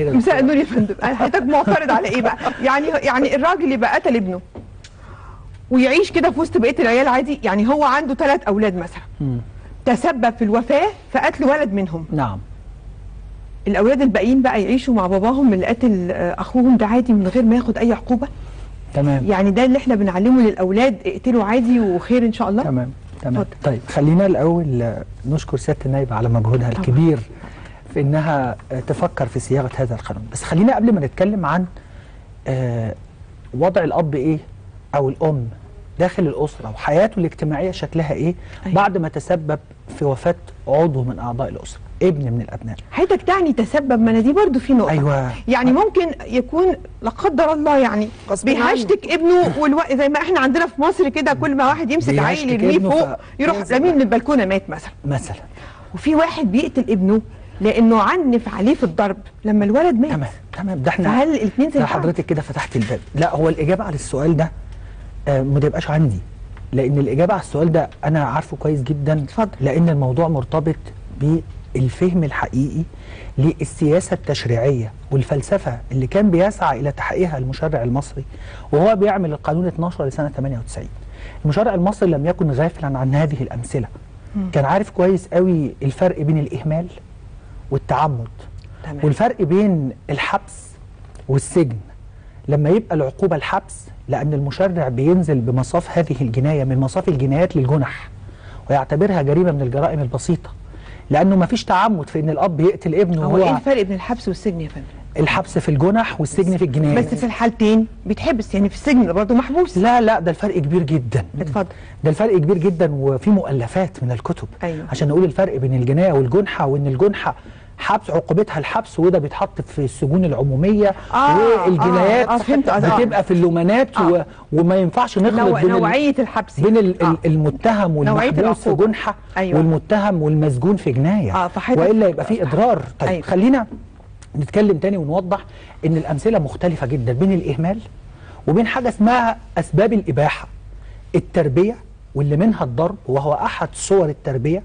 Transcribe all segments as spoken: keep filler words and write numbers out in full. مساء النور يا فندم. حضرتك معترض على ايه بقى؟ يعني يعني الراجل يبقى قتل ابنه ويعيش كده في وسط بقيه العيال عادي؟ يعني هو عنده ثلاث اولاد مثلا م. تسبب في الوفاه في قتل ولد منهم. نعم. الاولاد الباقيين بقى يعيشوا مع باباهم اللي قتل اخوهم ده عادي من غير ما ياخد اي عقوبه؟ تمام. يعني ده اللي احنا بنعلمه للاولاد، اقتلوا عادي وخير ان شاء الله. تمام تمام. طيب خلينا الاول نشكر سياده النائبه على مجهودها الكبير في انها تفكر في صياغه هذا القانون. بس خلينا قبل ما نتكلم عن وضع الاب ايه او الام داخل الاسره وحياته الاجتماعيه شكلها ايه بعد ما تسبب في وفاه عضو من اعضاء الاسره، ابن من الابناء. حضرتك تعني تسبب؟ ما انا دي برضه في نقطه. أيوة. يعني ممكن يكون لا قدر الله يعني بيهشتك ابنه والو... زي ما احنا عندنا في مصر كده كل ما واحد يمسك عيل يرميه فوق ف... يروح راميه من البلكونه مات مثلا. مثلا. وفي واحد بيقتل ابنه لانه عنف عليه في الضرب لما الولد مات. تمام تمام. ده احنا فهل الاثنين زي بعض؟ حضرتك كده فتحت الباب. لا، هو الاجابه على السؤال ده آه ما تبقاش عندي، لان الاجابه على السؤال ده انا عارفه كويس جدا. اتفضل. لان الموضوع مرتبط ب الفهم الحقيقي للسياسة التشريعية والفلسفة اللي كان بيسعى إلى تحقيقها المشرع المصري وهو بيعمل القانون اثناشر لسنة ثمانية وتسعين. المشرع المصري لم يكن غافلا عن هذه الأمثلة، م. كان عارف كويس قوي الفرق بين الإهمال والتعمد. تمام. والفرق بين الحبس والسجن. لما يبقى العقوبة الحبس، لأن المشرع بينزل بمصاف هذه الجناية من مصاف الجنايات للجنح ويعتبرها جريمة من الجرائم البسيطة، لأنه مفيش تعمد في إن الأب يقتل ابنه. هو إيه الفرق بين الحبس والسجن يا فندم؟ الحبس في الجنح والسجن في الجناية. بس في الحالتين بيتحبس، يعني في السجن برضه محبوس. لا لا، ده الفرق كبير جدا. اتفضل. ده الفرق كبير جدا وفي مؤلفات من الكتب. أيوة. عشان نقول الفرق بين الجناية والجنحة، وإن الجنحة حبس عقوبتها الحبس، وده بيتحط في السجون العموميه آه والجنايات آه آه بتبقى في اللومانات آه و... وما ينفعش نخلط بين نوعيه الحبس بين ال... آه المتهم والمحبوس في جنحه. أيوة. والمتهم والمسجون في جنايه آه والا يبقى في اضرار. طيب. أيوة. خلينا نتكلم تاني ونوضح ان الامثله مختلفه جدا بين الاهمال وبين حاجه اسمها اسباب الاباحه. التربيه واللي منها الضرب، وهو احد صور التربيه،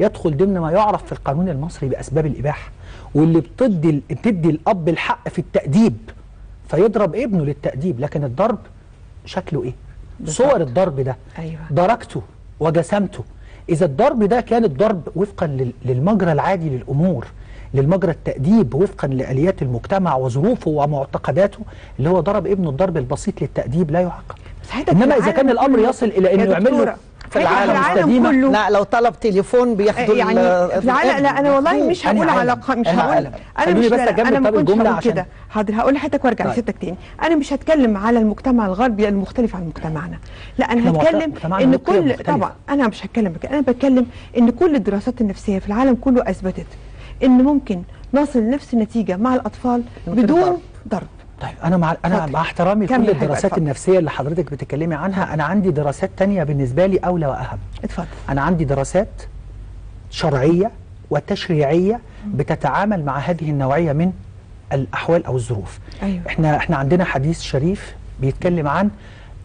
يدخل ضمن ما يعرف في القانون المصري بأسباب الإباحة، واللي بتدي بتدي الأب الحق في التأديب فيضرب ابنه للتأديب. لكن الضرب شكله إيه؟ صور الضرب ده. أيوة. درجته وجسامته. إذا الضرب ده كان الضرب وفقا للمجرى العادي للأمور، للمجرى التأديب وفقا لآليات المجتمع وظروفه ومعتقداته، اللي هو ضرب ابنه الضرب البسيط للتأديب لا يعاقب. إنما إذا كان الأمر يصل إلى إنه يعمل له في العالم, العالم كله. لا، لو طلب تليفون بياخدوا يعني في العالم. لا انا والله مش هقول علاقه، مش هقول انا, أنا مش لا انا ما كنتش كده. حاضر، هقول لحضرتك وارجع لستك تاني. انا مش هتكلم على المجتمع الغربي المختلف عن مجتمعنا، لا انا هتكلم ان كل مختلف. طبعا انا مش هتكلم بك. انا بتكلم ان كل الدراسات النفسيه في العالم كله اثبتت ان ممكن نصل نفس النتيجه مع الاطفال بدون ضرب. طيب انا مع انا مع احترامي كل الدراسات النفسيه اللي حضرتك بتتكلمي عنها، انا عندي دراسات تانية بالنسبه لي اولى واهم. اتفضل. انا عندي دراسات شرعيه وتشريعيه بتتعامل مع هذه النوعيه من الاحوال او الظروف. أيوة. احنا احنا عندنا حديث شريف بيتكلم عن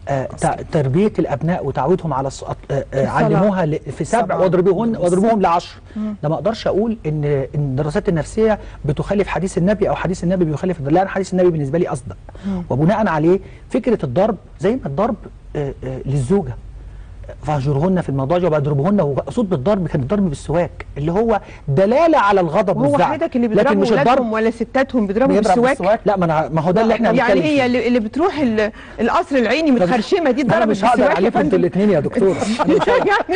آه تربيه الابناء وتعويضهم على آه آه علموها في سبع واضربوهن واضربوهم لعشر. ده ما اقدرش اقول ان ان الدراسات النفسيه بتخالف حديث النبي او حديث النبي بيخالف. لا، انا حديث النبي بالنسبه لي اصدق. وبناء عليه فكره الضرب زي ما الضرب آه آه للزوجه، فاهجرهن في المضاجع وبضربهن، ومقصود بالضرب كان الضرب بالسواك اللي هو دلاله على الغضب والزعل. هو حضرتك اللي بيضربوا ولادهم ولا ستاتهم بيضربوا بالسواك؟ لا، ما انا ما هو ده اللي احنا بنتكلم. يعني هي اللي, اللي بتروح القصر العيني متخرشمه دي اتضربت بالسواك. انا مش هقدر عليكم انتوا الاثنين يا دكتور.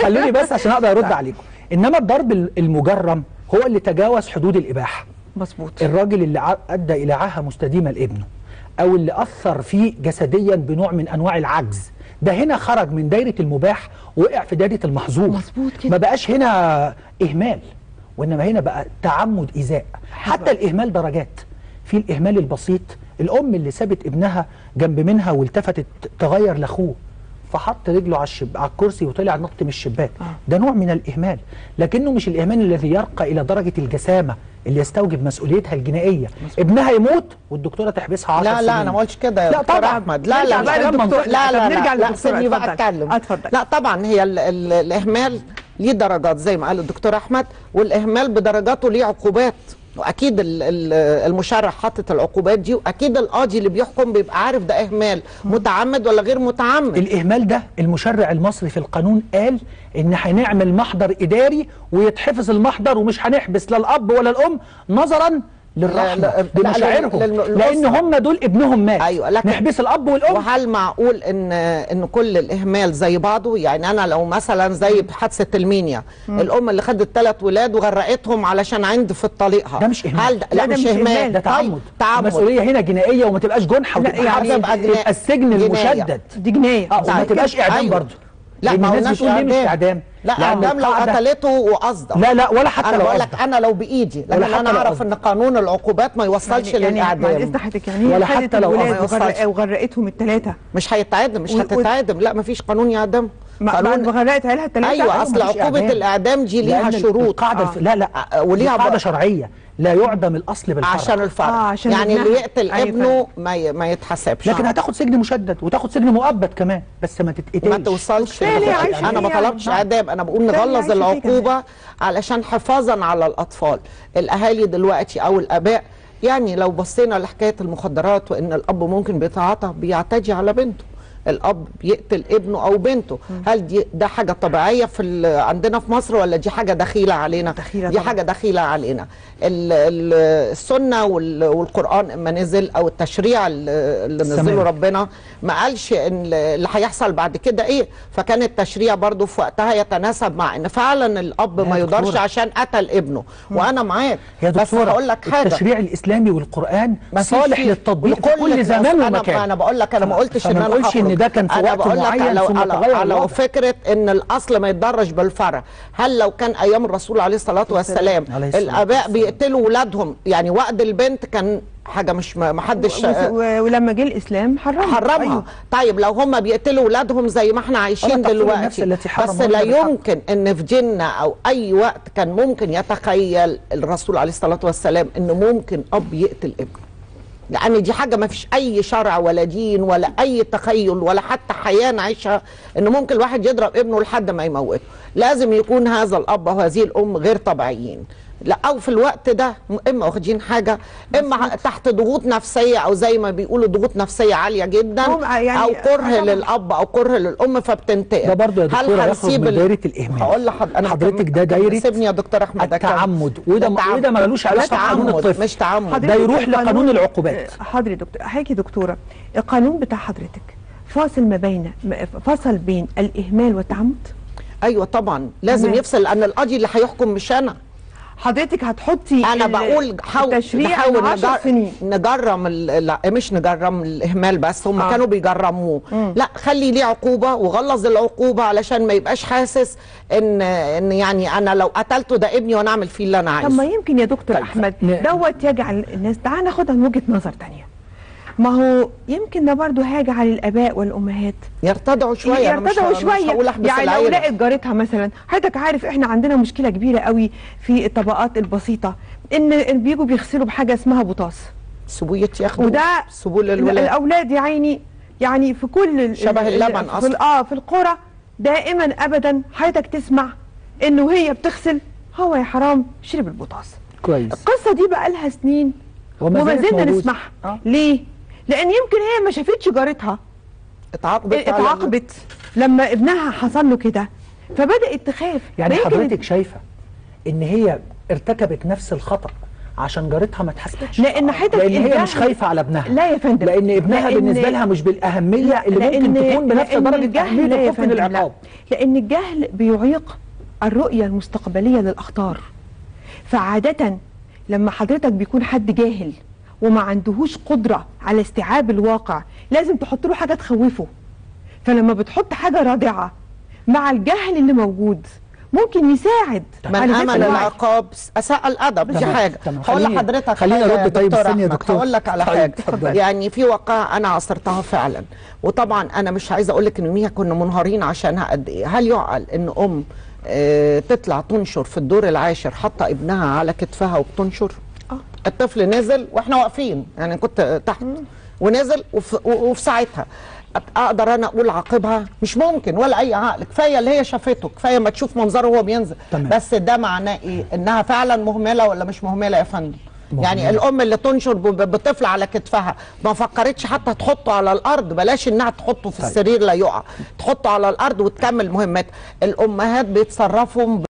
خلوني بس عشان اقدر ارد عليكم. انما الضرب المجرم هو اللي تجاوز حدود الاباحه. مظبوط. الراجل اللي ادى الى عاهه مستديمه لابنه، او اللي اثر فيه جسديا بنوع من انواع العجز، ده هنا خرج من دايرة المباح ووقع في دايرة المحظور. مظبوط كده. ما بقاش هنا إهمال، وإنما هنا بقى تعمد إيذاء. حتى الإهمال درجات. في الإهمال البسيط، الأم اللي سابت ابنها جنب منها والتفتت تغير لأخوه فحط رجله على الشب... على الكرسي وطلع نط من الشباك. آه. ده نوع من الإهمال، لكنه مش الإهمال الذي يرقى إلى درجة الجسامة اللي يستوجب مسؤوليتها الجنائيه. مظبوط. ابنها يموت والدكتوره تحبسها عشر سنين. لا لا، انا ما قلتش كده يا دكتور احمد. لا لا لا لا نرجع للدكتور بقى اتكلم. اتفضل. لا طبعا، هي ال ال الاهمال ليه درجات زي ما قال الدكتور احمد، والاهمال بدرجاته ليه عقوبات. واكيد المشرع حاطط العقوبات دي، واكيد القاضي اللي بيحكم بيبقى عارف ده اهمال متعمد ولا غير متعمد. الاهمال ده المشرع المصري في القانون قال ان هنعمل محضر اداري ويتحفظ المحضر ومش هنحبس لا الاب ولا الام نظرا للرحمه بمشاعرهم، لان هم دول ابنهم مات. أيوة، نحبس الاب والام. وهل معقول ان ان كل الاهمال زي بعضه؟ يعني انا لو مثلا زي حادثه المنيا، الام اللي خدت ثلاث ولاد وغرقتهم علشان عند في طليقها، ده مش اهمال. لا ده مش اهمال، ده تعمد. تعمد المسؤوليه هنا جنائيه، وما تبقاش جنحه وتبقى تبقى السجن المشدد، دي جنايه وما تبقاش اعدام برضه. لا ما قلناش مش اعدام، لا اعدام لو قتلته وقصده، لا لا ولا حتى لو قصده. انا بقول لك انا لو بايدي، لكن انا اعرف ان قانون العقوبات ما يوصلش للاعدام. يعني معلش حضرتك، يعني ولا حتى لو وغرقتهم الثلاثه مش هيتعدم، مش هتتعدم، لا ما فيش قانون يعدم. قانون وغرقت عيالها الثلاثه. ايوه، اصل عقوبه الاعدام دي ليها شروط، لا لا وليها قاعده شرعيه، لا يعدم الاصل بالفرع عشان الفرع. آه عشان يعني اللي يقتل ابنه ما ما يتحاسبش، لكن هتاخد سجن مشدد وتاخد سجن مؤبد كمان، بس ما تتقتلش، ما توصلش. انا ما طلبتش عذاب، انا بقول نغلظ العقوبه علشان حفاظا على الاطفال. الاهالي دلوقتي او الاباء، يعني لو بصينا لحكايه المخدرات وان الاب ممكن بيتعاطى بيعتدي على بنته، الاب يقتل ابنه او بنته، هل دي ده حاجه طبيعيه في عندنا في مصر ولا دي حاجه دخيله علينا؟ دخيلة، دي حاجه دخيله علينا. ال ال السنه والقران اما نزل او التشريع اللي نزله ربنا ما قالش ان اللي هيحصل بعد كده ايه، فكان التشريع برضو في وقتها يتناسب مع ان فعلا الاب ما يقدرش عشان قتل ابنه. مم. وانا معاك، بس هقول لك حاجه، التشريع الاسلامي والقران صالح للتطبيق في كل زمان ومكان. انا بقول لك انا ما قلتش ان انا ده كان في وقت معين ثم تغير. على فكره ان الاصل ما يتضرش بالفرع، هل لو كان ايام الرسول عليه الصلاه والسلام الاباء بيقتلوا ولادهم، يعني وعد البنت كان حاجه مش ما حدش، ولما جه الاسلام حرمها حرمها. أيوه. طيب لو هم بيقتلوا ولادهم زي ما احنا عايشين دلوقتي، بس لا يمكن ان في جنة او اي وقت كان ممكن يتخيل الرسول عليه الصلاه والسلام ان ممكن اب يقتل ابنه، يعني دي حاجة ما فيش أي شرع ولا دين ولا أي تخيل ولا حتى حياة نعيشها إن ممكن الواحد يضرب ابنه لحد ما يموته. لازم يكون هذا الأب وهذه الأم غير طبيعيين، لا أو في الوقت ده إما واخدين حاجة، إما تحت ضغوط نفسية أو زي ما بيقولوا ضغوط نفسية عالية جدا، يعني أو كره للأب أو كره للأم فبتنتقم. ده برضه يا دكتورة يخرج من دايرة الإهمال. هقول لحضرتك ده دايرة سيبني يا دكتور أحمد، التعمد، وده وده ملوش علاقة بقانون الطفل، مش تعمد، ده يروح لقانون العقوبات. حضرتك دكتور حضرتك دكتورة، القانون بتاع حضرتك فاصل ما بين فصل بين الإهمال والتعمد. أيوه طبعًا لازم يفصل، لأن القاضي اللي هيحكم مش أنا. حضرتك هتحطي، انا بقول نحاول نجر... نجرم ال... لا مش نجرم الاهمال بس، هم آه. كانوا بيجرموه. مم. لا خلي ليه عقوبه وغلظ العقوبه علشان ما يبقاش حاسس ان ان يعني انا لو قتلته ده ابني وانا اعمل فيه اللي انا عايزه. طب ما يمكن يا دكتور طيب. احمد دوت يجعل الناس، تعال ناخدها من وجهه نظر ثانيه، ما هو يمكن ده برضه هاجع على الاباء والامهات، يرتدعوا شويه يرتدعوا شويه يعني لو لقت جارتها مثلا. حضرتك عارف احنا عندنا مشكله كبيره قوي في الطبقات البسيطه، ان بيجوا بيغسلوا بحاجه اسمها بوطاس، سبويت ياخدوا، وده سبول الولاد الاولاد يا عيني، يعني في كل شبه اللبن في اصلا اه في القرى دائما ابدا حضرتك تسمع انه وهي بتغسل، هو يا حرام شرب البوطاس. كويس، القصه دي بقى لها سنين وما زلنا نسمعها. أه؟ ليه؟ لأن يمكن هي ما شافتش جارتها اتعاقبت اتعاقبت لما ابنها حصل له كده، فبدأت تخاف. يعني حضرتك شايفة إن هي ارتكبت نفس الخطأ عشان جارتها ما اتحاسبتش، لأن حضرتك لأن هي مش خايفة على ابنها. لا يا فندم، لأن ابنها بالنسبة لها مش بالأهمية اللي ممكن تكون بنفس درجة أهمية الطفل للعقاب، لأن الجهل بيعيق الرؤية المستقبلية للأخطار. فعادة لما حضرتك بيكون حد جاهل وما عندهوش قدرة على استيعاب الواقع، لازم تحط له حاجة تخوفه، فلما بتحط حاجة رادعة مع الجهل اللي موجود ممكن يساعد. من امن العقاب اساء الادب، دي حاجه. هقول لحضرتك خليني ارد. طيب استني يا دكتور، هقول لك على حاجه. يعني في واقعه انا عاصرتها فعلا، وطبعا انا مش عايزه اقول لك ان ميها كنا منهارين عشانها قد ايه. هل يعقل ان ام اه تطلع تنشر في الدور العاشر حاطه ابنها على كتفها وبتنشر؟ الطفل نزل واحنا واقفين، يعني كنت تحت ونزل، وفي ساعتها اقدر انا اقول عاقبها؟ مش ممكن ولا اي عقل، كفايه اللي هي شافته، كفايه ما تشوف منظره وهو بينزل. تمام. بس ده معناه ايه؟ انها فعلا مهمله ولا مش مهمله يا فندم؟ يعني الام اللي تنشر بطفل على كتفها ما فكرتش حتى تحطه على الارض، بلاش انها تحطه في السرير لا يقع، تحطه على الارض وتكمل مهمتها. الامهات بيتصرفوا